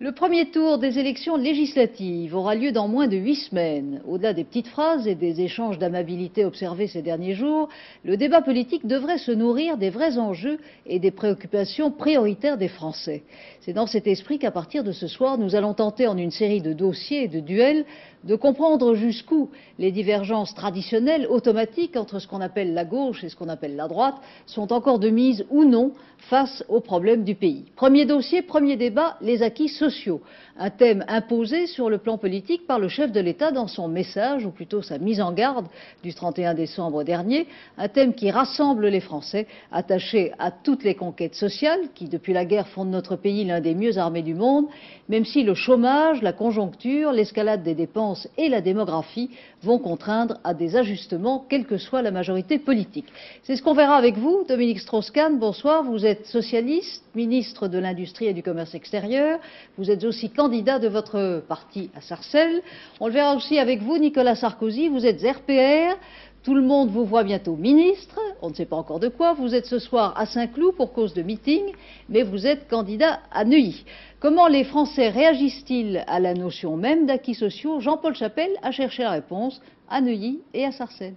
Le premier tour des élections législatives aura lieu dans moins de 8 semaines. Au-delà des petites phrases et des échanges d'amabilité observés ces derniers jours, le débat politique devrait se nourrir des vrais enjeux et des préoccupations prioritaires des Français. C'est dans cet esprit qu'à partir de ce soir, nous allons tenter en une série de dossiers et de duels de comprendre jusqu'où les divergences traditionnelles, automatiques entre ce qu'on appelle la gauche et ce qu'on appelle la droite, sont encore de mise ou non face aux problèmes du pays. Premier dossier, premier débat, les acquis sociaux. Un thème imposé sur le plan politique par le chef de l'État dans son message, ou plutôt sa mise en garde du 31 décembre dernier, un thème qui rassemble les Français, attachés à toutes les conquêtes sociales qui, depuis la guerre, font de notre pays l'un des mieux armés du monde, même si le chômage, la conjoncture, l'escalade des dépenses et la démographie vont contraindre à des ajustements, quelle que soit la majorité politique. C'est ce qu'on verra avec vous, Dominique Strauss-Kahn. Bonsoir, vous êtes socialiste, ministre de l'Industrie et du Commerce extérieur. Vous êtes aussi candidat de votre parti à Sarcelles. On le verra aussi avec vous, Nicolas Sarkozy. Vous êtes RPR. Tout le monde vous voit bientôt ministre. On ne sait pas encore de quoi. Vous êtes ce soir à Saint-Cloud pour cause de meeting, mais vous êtes candidat à Neuilly. Comment les Français réagissent-ils à la notion même d'acquis sociaux? Jean-Paul Chappelle a cherché la réponse à Neuilly et à Sarcelles.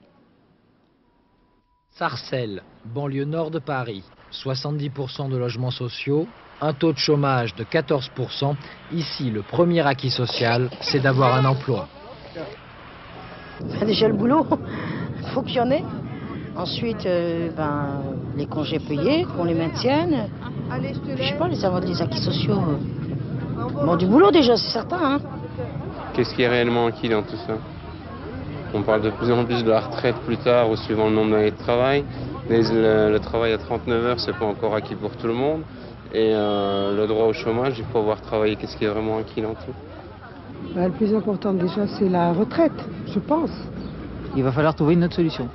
Sarcelles, banlieue nord de Paris. 70% de logements sociaux, un taux de chômage de 14%. Ici, le premier acquis social, c'est d'avoir un emploi. Déjà le boulot, faut qu'il y en ait. Ensuite, les congés payés, qu'on les maintienne. Je sais pas, les acquis sociaux. Bon, du boulot déjà, c'est certain. Hein. Qu'est-ce qui est réellement acquis dans tout ça? On parle de plus en plus de la retraite plus tard, au suivant le nombre d'années de travail. Mais le travail à 39 heures, c'est pas encore acquis pour tout le monde. Et le droit au chômage, il faut avoir travaillé. Qu'est-ce qui est vraiment acquis dans tout? Le plus important déjà, c'est la retraite, je pense. Il va falloir trouver une autre solution.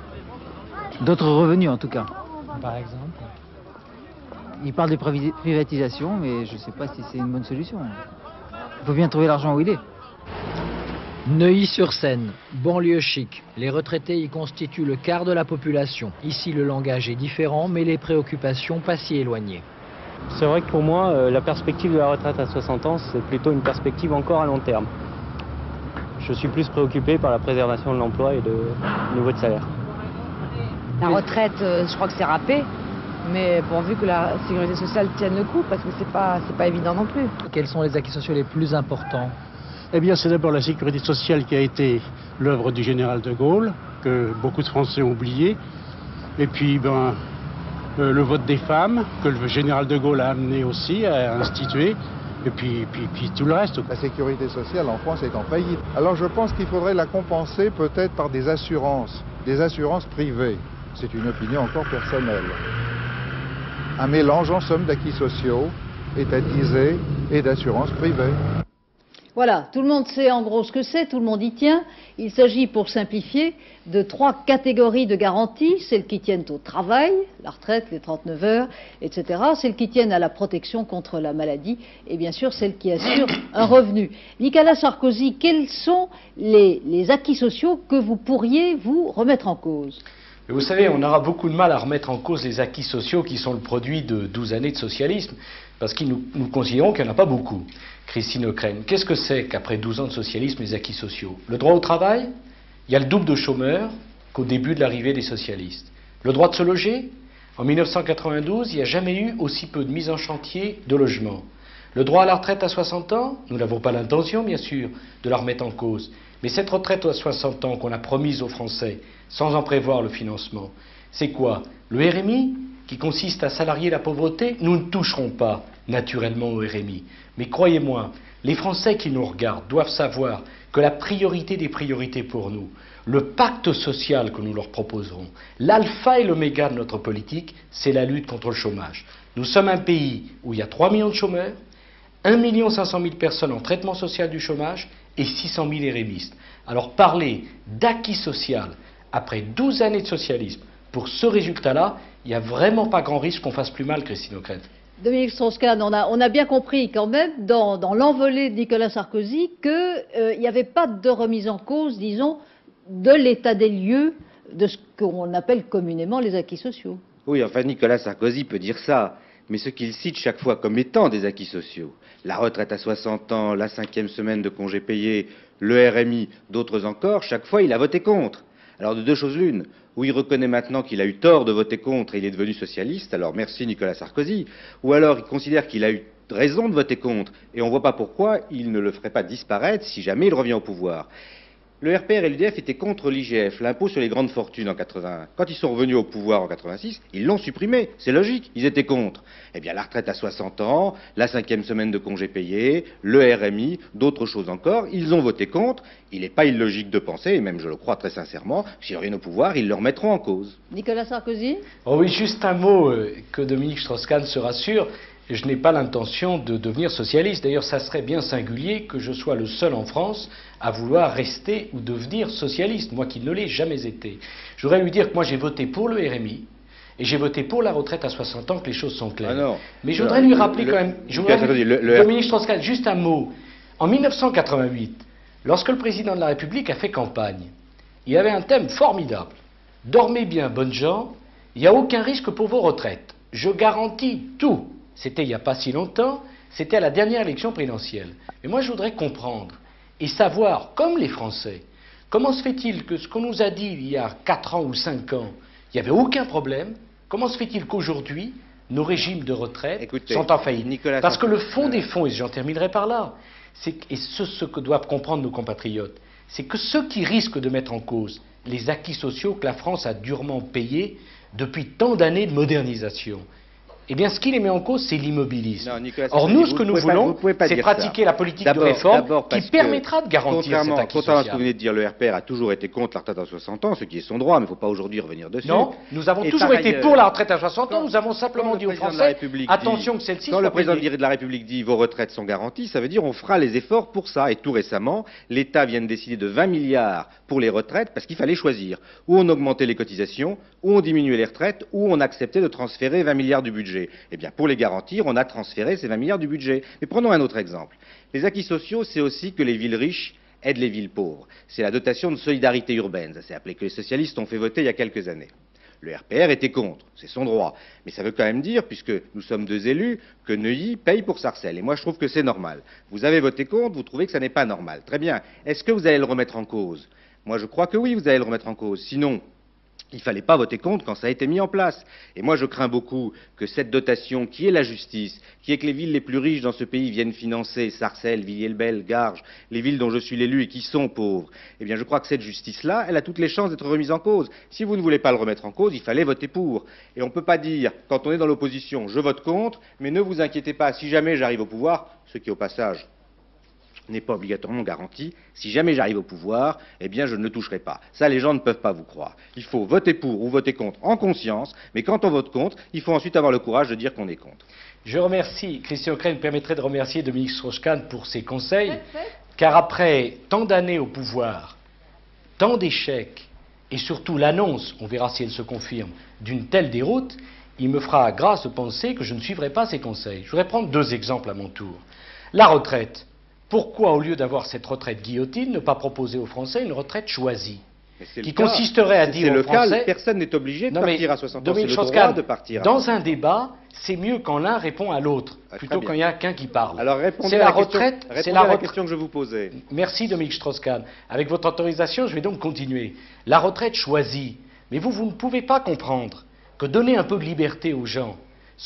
D'autres revenus, en tout cas. Par exemple? Il parle des privatisations, mais je ne sais pas si c'est une bonne solution. Il faut bien trouver l'argent où il est. Neuilly-sur-Seine, banlieue chic. Les retraités y constituent le quart de la population. Ici, le langage est différent, mais les préoccupations pas si éloignées. C'est vrai que pour moi, la perspective de la retraite à 60 ans, c'est plutôt une perspective encore à long terme. Je suis plus préoccupé par la préservation de l'emploi et du niveau de salaire. La retraite, je crois que c'est râpé, mais pourvu que la sécurité sociale tienne le coup, parce que c'est pas évident non plus. Quels sont les acquis sociaux les plus importants? Eh bien, c'est d'abord la sécurité sociale qui a été l'œuvre du général de Gaulle, que beaucoup de Français ont oublié. Et puis, le vote des femmes, que le général de Gaulle a amené aussi, a institué. Et puis tout le reste. La sécurité sociale en France est en faillite. Alors, je pense qu'il faudrait la compenser peut-être par des assurances privées. C'est une opinion encore personnelle. Un mélange en somme d'acquis sociaux, étatisés et d'assurances privées. Voilà, tout le monde sait en gros ce que c'est, tout le monde y tient. Il s'agit, pour simplifier, de 3 catégories de garanties, celles qui tiennent au travail, la retraite, les 39 heures, etc., celles qui tiennent à la protection contre la maladie et bien sûr celles qui assurent un revenu. Nicolas Sarkozy, quels sont les acquis sociaux que vous pourriez vous remettre en cause? Vous savez, on aura beaucoup de mal à remettre en cause les acquis sociaux qui sont le produit de 12 années de socialisme, parce que nous considérons qu'il n'y en a pas beaucoup. Christine Ockrent, qu'est-ce que c'est qu'après 12 ans de socialisme, les acquis sociaux? Le droit au travail, il y a le double de chômeurs qu'au début de l'arrivée des socialistes. Le droit de se loger, en 1992, il n'y a jamais eu aussi peu de mise en chantier de logement. Le droit à la retraite à 60 ans, nous n'avons pas l'intention, bien sûr, de la remettre en cause. Mais cette retraite à 60 ans qu'on a promise aux Français, sans en prévoir le financement, c'est quoi? Le RMI, qui consiste à salarier la pauvreté, nous ne toucherons pas naturellement au RMI. Mais croyez-moi, les Français qui nous regardent doivent savoir que la priorité des priorités pour nous, le pacte social que nous leur proposerons, l'alpha et l'oméga de notre politique, c'est la lutte contre le chômage. Nous sommes un pays où il y a 3 millions de chômeurs, 1 500 000 personnes en traitement social du chômage et 600 000 rémistes. Alors parler d'acquis social après 12 années de socialisme, pour ce résultat-là, il n'y a vraiment pas grand risque qu'on fasse plus mal, Christine Ockrent. Dominique Strauss-Kahn, on a bien compris quand même dans l'envolée de Nicolas Sarkozy qu'il n'y avait pas de remise en cause, disons, de l'état des lieux de ce qu'on appelle communément les acquis sociaux. Oui, enfin Nicolas Sarkozy peut dire ça. mais ce qu'ils citent chaque fois comme étant des acquis sociaux, la retraite à 60 ans, la 5e semaine de congés payés, le RMI, d'autres encore, chaque fois il a voté contre. Alors de deux choses l'une, ou il reconnaît maintenant qu'il a eu tort de voter contre et il est devenu socialiste, alors merci Nicolas Sarkozy, ou alors il considère qu'il a eu raison de voter contre et on ne voit pas pourquoi il ne le ferait pas disparaître si jamais il revient au pouvoir. Le RPR et l'UDF étaient contre l'IGF, l'impôt sur les grandes fortunes en 81. Quand ils sont revenus au pouvoir en 86, ils l'ont supprimé. C'est logique, ils étaient contre. Eh bien, la retraite à 60 ans, la 5e semaine de congés payés, le RMI, d'autres choses encore, ils ont voté contre. Il n'est pas illogique de penser, et même je le crois très sincèrement, s'ils reviennent au pouvoir, ils le remettront en cause. Nicolas Sarkozy ? Oh oui, juste un mot, que Dominique Strauss-Kahn se rassure. Je n'ai pas l'intention de devenir socialiste. D'ailleurs, ça serait bien singulier que je sois le seul en France à vouloir rester ou devenir socialiste, moi qui ne l'ai jamais été. Je voudrais lui dire que moi j'ai voté pour le RMI et j'ai voté pour la retraite à 60 ans, que les choses sont claires. Ah non, mais je voudrais lui rappeler quand même... Dominique Strauss-Kahn, juste un mot. En 1988, lorsque le président de la République a fait campagne, il avait un thème formidable. « Dormez bien, bonnes gens, il n'y a aucun risque pour vos retraites. Je garantis tout ». C'était il n'y a pas si longtemps, c'était à la dernière élection présidentielle. Mais moi, je voudrais comprendre et savoir, comme les Français, comment se fait-il que ce qu'on nous a dit il y a 4 ans ou 5 ans, il n'y avait aucun problème, comment se fait-il qu'aujourd'hui, nos régimes de retraite sont en faillite? Parce que le fond des fonds, et j'en terminerai par là, et ce que doivent comprendre nos compatriotes, c'est que ceux qui risquent de mettre en cause les acquis sociaux que la France a durement payés depuis tant d'années de modernisation, eh bien, ce qui les met en cause, c'est l'immobilisme. Or, nous, ce que nous voulons, c'est pratiquer la politique de réforme qui permettra de garantir cet acquis social. Contrairement à ce que vous venez de dire, le RPR a toujours été contre la retraite à 60 ans, ce qui est son droit, mais il ne faut pas aujourd'hui revenir dessus. Non, nous avons toujours été pour la retraite à 60 ans, nous avons simplement dit aux Français, attention que celle-ci... Quand le président de la République dit « vos retraites sont garanties », ça veut dire on fera les efforts pour ça. Et tout récemment, l'État vient de décider de 20 milliards pour les retraites parce qu'il fallait choisir. Ou on augmentait les cotisations, ou on diminuait les retraites, ou on acceptait de transférer 20 milliards du budget. Eh bien, pour les garantir, on a transféré ces 20 milliards du budget. Mais prenons un autre exemple. Les acquis sociaux, c'est aussi que les villes riches aident les villes pauvres. C'est la dotation de solidarité urbaine, ça s'est appelé, que les socialistes ont fait voter il y a quelques années. Le RPR était contre, c'est son droit. Mais ça veut quand même dire, puisque nous sommes deux élus, que Neuilly paye pour Sarcelles. Et moi, je trouve que c'est normal. Vous avez voté contre, vous trouvez que ça n'est pas normal. Très bien. Est-ce que vous allez le remettre en cause? Moi, je crois que oui, vous allez le remettre en cause. Sinon... il ne fallait pas voter contre quand ça a été mis en place. Et moi, je crains beaucoup que cette dotation, qui est la justice, qui est que les villes les plus riches dans ce pays viennent financer, Sarcelles, Villiers-le-Bel, Garges, les villes dont je suis l'élu et qui sont pauvres, eh bien, je crois que cette justice-là, elle a toutes les chances d'être remise en cause. Si vous ne voulez pas le remettre en cause, il fallait voter pour. Et on ne peut pas dire, quand on est dans l'opposition, je vote contre, mais ne vous inquiétez pas, si jamais j'arrive au pouvoir, ce qui, au passage... n'est pas obligatoirement garanti. Si jamais j'arrive au pouvoir, eh bien je ne le toucherai pas. Ça, les gens ne peuvent pas vous croire. Il faut voter pour ou voter contre en conscience, mais quand on vote contre, il faut ensuite avoir le courage de dire qu'on est contre. Je remercie, Christine Ockrent me permettrait de remercier Dominique Strauss-Kahn pour ses conseils, car après tant d'années au pouvoir, tant d'échecs, et surtout l'annonce, on verra si elle se confirme, d'une telle déroute, il me fera grâce de penser que je ne suivrai pas ses conseils. Je voudrais prendre deux exemples à mon tour. La retraite. Pourquoi, au lieu d'avoir cette retraite guillotine, ne pas proposer aux Français une retraite choisie, qui consisterait à dire aux Français... C'est le cas, personne n'est obligé de partir à 60 ans, c'est le droit de partir. Dans un débat, c'est mieux quand l'un répond à l'autre, plutôt quand il n'y a qu'un qui parle. Alors répondez à la question que je vous posais. Merci Dominique Strauss-Kahn. Avec votre autorisation, je vais donc continuer. La retraite choisie. Mais vous, vous ne pouvez pas comprendre que donner un peu de liberté aux gens...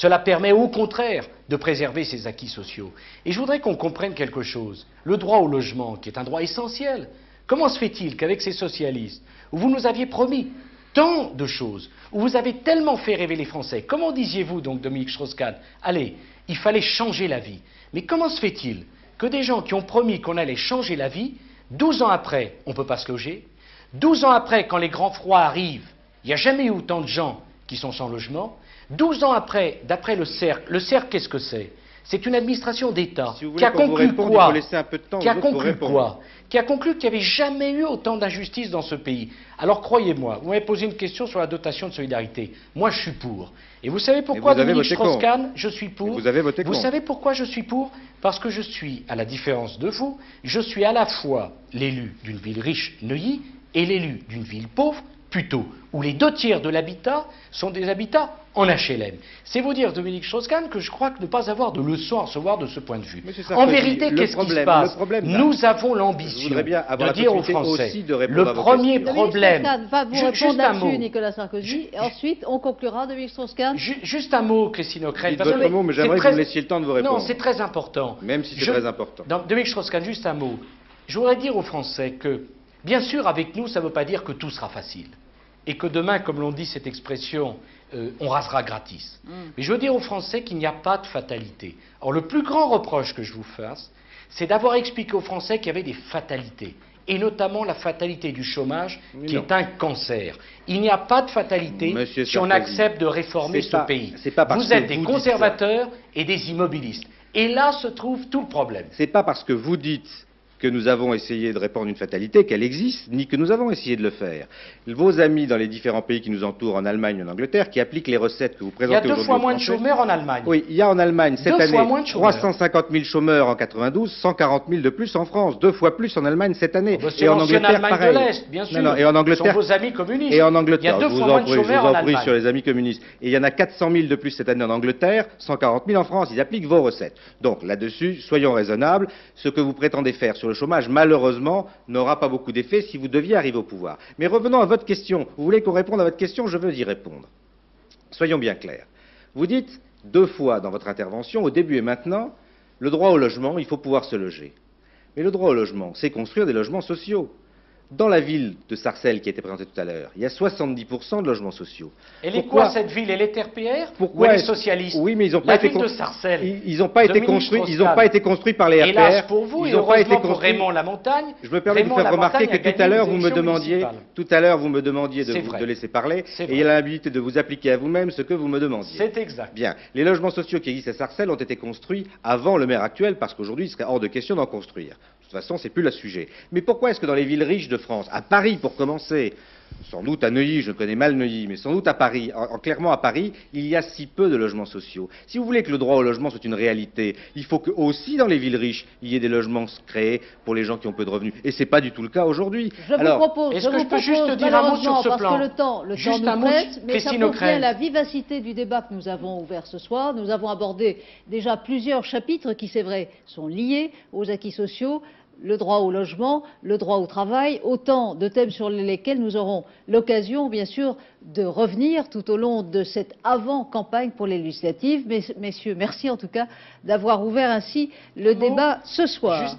cela permet au contraire de préserver ses acquis sociaux. Et je voudrais qu'on comprenne quelque chose. Le droit au logement, qui est un droit essentiel. Comment se fait-il qu'avec ces socialistes, où vous nous aviez promis tant de choses, où vous avez tellement fait rêver les Français, comment disiez-vous donc, Dominique Strauss-Kahn, allez, il fallait changer la vie. Mais comment se fait-il que des gens qui ont promis qu'on allait changer la vie, 12 ans après, on ne peut pas se loger, 12 ans après, quand les grands froids arrivent, il n'y a jamais eu autant de gens qui sont sans logement, 12 ans après, d'après le CERC, qu'est-ce que c'est? C'est une administration d'État qui a conclu quoi? Qui a conclu qu'il n'y avait jamais eu autant d'injustice dans ce pays. Alors croyez-moi, vous m'avez posé une question sur la dotation de solidarité. Moi, je suis pour. Et vous savez pourquoi, Dominique Strauss-Kahn, je suis pour? Vous avez voté contre. Vous savez pourquoi je suis pour? Parce que je suis, à la différence de vous, je suis à la fois l'élu d'une ville riche, Neuilly, et l'élu d'une ville pauvre, Puteaux, où les 2 tiers de l'habitat sont des habitats en HLM. C'est vous dire, Dominique Strauss-Kahn, que je crois que ne pas avoir de leçon à recevoir de ce point de vue. En vérité, qu'est-ce qui se passe? Nous avons l'ambition de dire aux Français, le premier problème... Va vous répondre là-dessus, Nicolas Sarkozy, et ensuite, on conclura, Dominique Strauss-Kahn. Juste un mot, Christine Ockrent. Votre mot, mais j'aimerais que vous me laissiez le temps de vous répondre. Non, c'est très important. Même si c'est très important. Dominique Strauss-Kahn, juste un mot. Je voudrais dire aux Français que, bien sûr, avec nous, ça ne veut pas dire que tout sera facile. Et que demain, comme l'on dit cette expression, on rasera gratis. Mais je veux dire aux Français qu'il n'y a pas de fatalité. Or, le plus grand reproche que je vous fasse, c'est d'avoir expliqué aux Français qu'il y avait des fatalités. Et notamment la fatalité du chômage, qui est un cancer. Il n'y a pas de fatalité si on accepte de réformer ce pays. Vous êtes des conservateurs et des immobilistes. Et là se trouve tout le problème. C'est pas parce que vous dites... que nous avons essayé de répandre une fatalité, qu'elle existe, ni que nous avons essayé de le faire. Vos amis dans les différents pays qui nous entourent, en Allemagne, en Angleterre, qui appliquent les recettes que vous présentez aujourd'hui. Il y a 2 fois moins de chômeurs en Allemagne. Oui, il y a en Allemagne, cette année, 350 000 chômeurs en 92, 140 000 de plus en France, 2 fois plus en Allemagne cette année. Et en Angleterre, pareil. Bien sûr. Non, non, et en Angleterre, sont vos amis communistes. Et en Angleterre, il y a 2 fois moins de chômeurs en Allemagne. Je vous en prie sur les amis communistes. Et il y en a 400 000 de plus cette année en Angleterre, 140 000 en France. Ils appliquent vos recettes. Donc, là-dessus, soyons raisonnables. Ce que vous prétendez faire sur le chômage, malheureusement, n'aura pas beaucoup d'effet si vous deviez arriver au pouvoir. Mais revenons à votre question. Vous voulez qu'on réponde à votre question? Je veux y répondre. Soyons bien clairs. Vous dites 2 fois dans votre intervention, au début et maintenant, le droit au logement, il faut pouvoir se loger. Mais le droit au logement, c'est construire des logements sociaux. Dans la ville de Sarcelles qui a été présentée tout à l'heure, il y a 70% de logements sociaux. Elle est quoi cette ville? Elle est RPR? Pourquoi elle est socialiste? Oui, mais ils n'ont pas été construits. La ville de Sarcelles. Ils n'ont pas été construits. Ils n'ont pas été construits par les RPR. Hélas pour vous, ils n'ont pas été construits. Raymond Lamontagne. Je me permets de vous faire remarquer que tout à l'heure vous me demandiez, de laisser parler, et il y a l'habilité de vous appliquer à vous-même ce que vous me demandiez. C'est exact. Bien. Les logements sociaux qui existent à Sarcelles ont été construits avant le maire actuel, parce qu'aujourd'hui il serait hors de question d'en construire. De toute façon, c'est plus le sujet. Mais pourquoi est-ce que dans les villes riches de France, à Paris pour commencer, sans doute à Neuilly, je connais mal Neuilly, mais sans doute à Paris, clairement à Paris, il y a si peu de logements sociaux? Si vous voulez que le droit au logement soit une réalité, il faut que aussi dans les villes riches, il y ait des logements créés pour les gens qui ont peu de revenus. Et c'est pas du tout le cas aujourd'hui. Est-ce que je peux juste dire un mot sur ce plan? Parce que le temps nous prête, mais ça contient la vivacité du débat que nous avons ouvert ce soir. Nous avons abordé déjà plusieurs chapitres qui, c'est vrai, sont liés aux acquis sociaux, le droit au logement, le droit au travail, autant de thèmes sur lesquels nous aurons l'occasion, bien sûr, de revenir tout au long de cette avant-campagne pour les législatives. Messieurs, merci en tout cas d'avoir ouvert ainsi le débat ce soir.